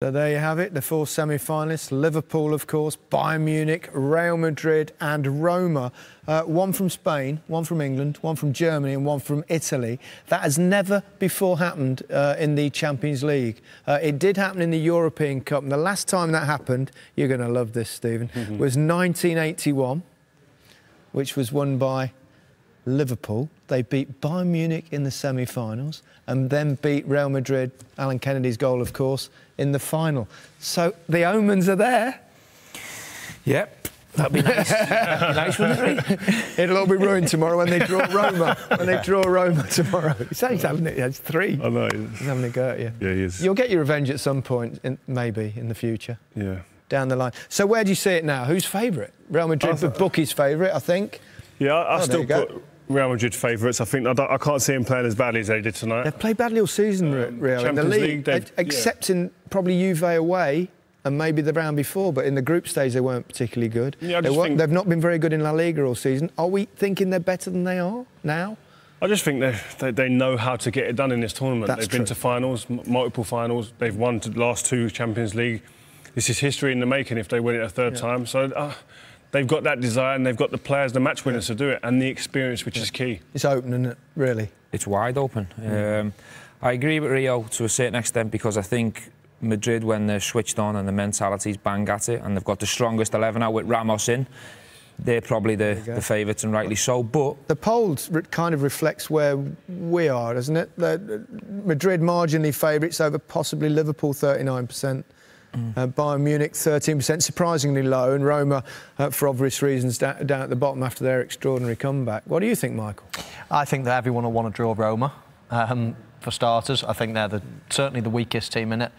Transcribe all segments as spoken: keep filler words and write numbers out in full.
So there you have it, the four semi-finalists, Liverpool, of course, Bayern Munich, Real Madrid and Roma. Uh, one from Spain, one from England, one from Germany and one from Italy. That has never before happened uh, in the Champions League. Uh, it did happen in the European Cup, and the last time that happened, you're going to love this, Stephen, mm-hmm. was nineteen eighty-one, which was won by Liverpool. They beat Bayern Munich in the semi-finals and then beat Real Madrid, Alan Kennedy's goal, of course, in the final. So the omens are there. Yep. That'd be nice. That'd be nice, wouldn't it? It'll all be ruined tomorrow when they draw Roma. When they draw Roma tomorrow. He's having it. It's three. I know. He's having a go at you. Yeah, he is. You'll get your revenge at some point, in, maybe, in the future. Yeah. Down the line. So where do you see it now? Who's favourite? Real Madrid, the bookie's favourite, I think. Yeah, I, I oh, still put Real Madrid favourites. I think I, I can't see them playing as badly as they did tonight. They've played badly all season, um, Real. Champions in the league, league except yeah. in probably Juve away and maybe the round before, but in the group stage they weren't particularly good. Yeah, they weren't, they've not been very good in La Liga all season. Are we thinking they're better than they are now? I just think they they know how to get it done in this tournament. That's they've true. been to finals, m multiple finals. They've won the last two Champions League. This is history in the making if they win it a third yeah. time. So. Uh, They've got that desire and they've got the players, the match winners yeah. to do it, and the experience, which yeah. is key. It's open, isn't it, really? It's wide open. Mm. Um, I agree with Rio to a certain extent because I think Madrid, when they're switched on and the mentality's bang at it and they've got the strongest eleven out with Ramos in, they're probably the, the favourites, and rightly so, but... The polls kind of reflects where we are, doesn't it? The Madrid marginally favourites over possibly Liverpool, thirty-nine percent. Mm. Uh, Bayern Munich, thirteen percent, surprisingly low, and Roma, uh, for obvious reasons, down, down at the bottom after their extraordinary comeback. What do you think, Michael? I think that everyone will want to draw Roma, um, for starters. I think they're the, certainly the weakest team in it.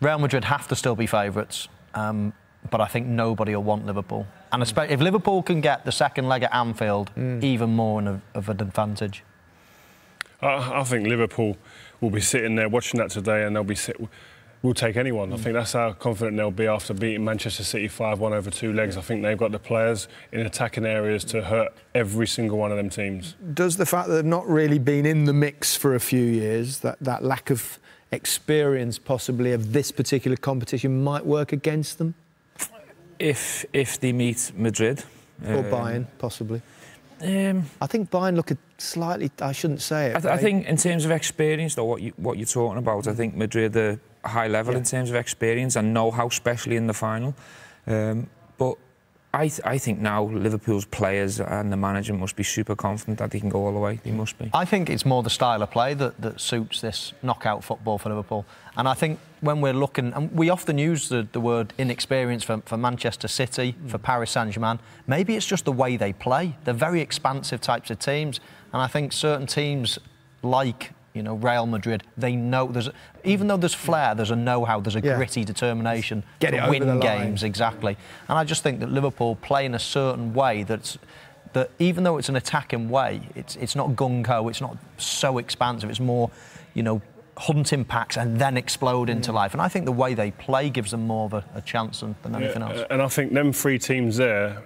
Real Madrid have to still be favourites, um, but I think nobody will want Liverpool. And especially if Liverpool can get the second leg at Anfield, mm. even more in a, of an advantage. I, I think Liverpool will be sitting there watching that today, and they'll be sitting... We'll take anyone. Mm. I think that's how confident they'll be after beating Manchester City five one over two legs. I think they've got the players in attacking areas to hurt every single one of them teams. Does the fact that they've not really been in the mix for a few years, that, that lack of experience possibly of this particular competition might work against them? If, if they meet Madrid. Or um, Bayern, possibly. Um, I think Bayern look a slightly... I shouldn't say it. I, th I think in terms of experience, though, what, you, what you're talking about, mm. I think Madrid are... high level yeah. in terms of experience and know-how, especially in the final. Um, but I, th I think now Liverpool's players and the manager must be super confident that they can go all the way. They must be. I think it's more the style of play that, that suits this knockout football for Liverpool. And I think when we're looking... And we often use the, the word inexperience for, for Manchester City, mm. for Paris Saint-Germain. Maybe it's just the way they play. They're very expansive types of teams. And I think certain teams like... You know, Real Madrid, they know there's... Even though there's flair, there's a know-how, there's a yeah. gritty determination Get to it win over the games, line. Exactly. And I just think that Liverpool play in a certain way that's... That even though it's an attacking way, it's, it's not gung-ho, it's not so expansive, it's more, you know, hunting packs and then explode into life. And I think the way they play gives them more of a, a chance than, than yeah, anything else. And I think them three teams there...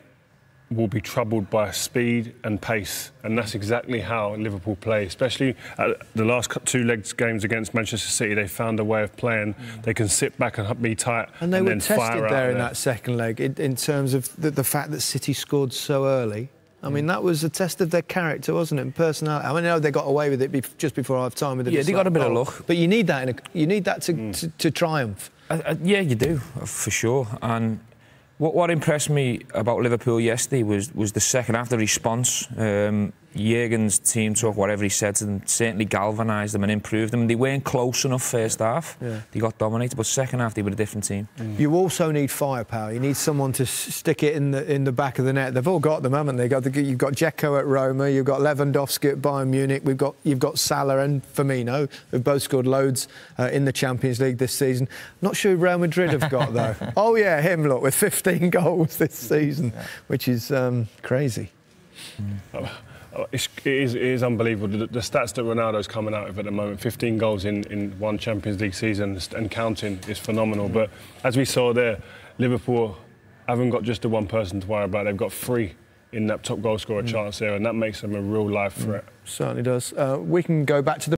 will be troubled by speed and pace, and that's exactly how Liverpool play, especially at the last two legs games against Manchester City. They found a way of playing. Mm. They can sit back and be tight and, they and were then tested fire out there in there. That second leg in, in terms of the, the fact that City scored so early. I mean, that was a test of their character, wasn't it, and personality. I mean, I know they got away with it just before half-time. Yeah, they got like, a bit oh, of luck. But you need that, in a, you need that to, mm. to, to triumph. I, I, yeah, you do, for sure. And What, what impressed me about Liverpool yesterday was, was the second half, the response. Um, Jürgen's team talk, whatever he said to them, certainly galvanised them and improved them. They weren't close enough first half. Yeah. They got dominated, but second half they were a different team. Mm. You also need firepower. You need someone to stick it in the in the back of the net. They've all got them, haven't they? You've got, the, you've got Dzeko at Roma. You've got Lewandowski at Bayern Munich. We've got you've got Salah and Firmino, who've both scored loads uh, in the Champions League this season. Not sure Real Madrid have got though. Oh yeah, him look with fifty. fifteen goals this season, yeah. which is um, crazy. Mm. Oh, it's, it, is, it is unbelievable. The, the stats that Ronaldo's coming out of at the moment, fifteen goals in, in one Champions League season and counting, is phenomenal. Mm. But as we saw there, Liverpool haven't got just the one person to worry about. They've got three in that top goal scorer mm. chance there, and that makes them a real life threat. Mm. Certainly does. Uh, we can go back to the